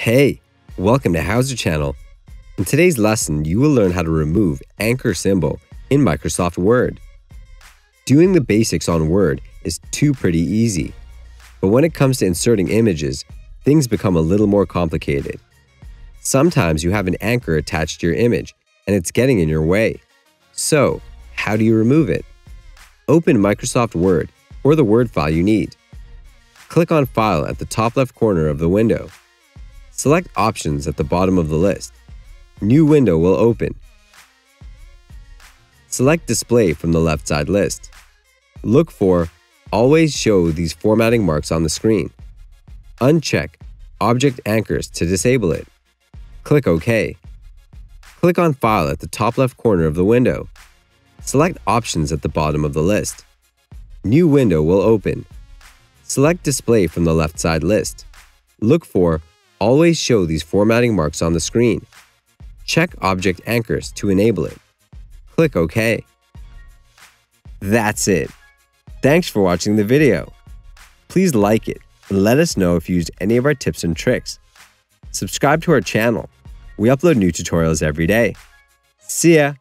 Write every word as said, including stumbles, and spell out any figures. Hey, welcome to HOWZA channel. In today's lesson, you will learn how to remove anchor symbol in Microsoft Word. Doing the basics on Word is too pretty easy, but when it comes to inserting images, things become a little more complicated. Sometimes you have an anchor attached to your image and it's getting in your way. So, how do you remove it? Open Microsoft Word or the Word file you need. Click on File at the top left corner of the window. Select Options at the bottom of the list. New window will open. Select Display from the left side list. Look for Always show these formatting marks on the screen. Uncheck Object Anchors to disable it. Click OK. Click on File at the top left corner of the window. Select Options at the bottom of the list. New window will open. Select Display from the left side list. Look for Always show these formatting marks on the screen. Check Object Anchors to enable it. Click OK. That's it. Thanks for watching the video. Please like it and let us know if you used any of our tips and tricks. Subscribe to our channel. We upload new tutorials every day. See ya!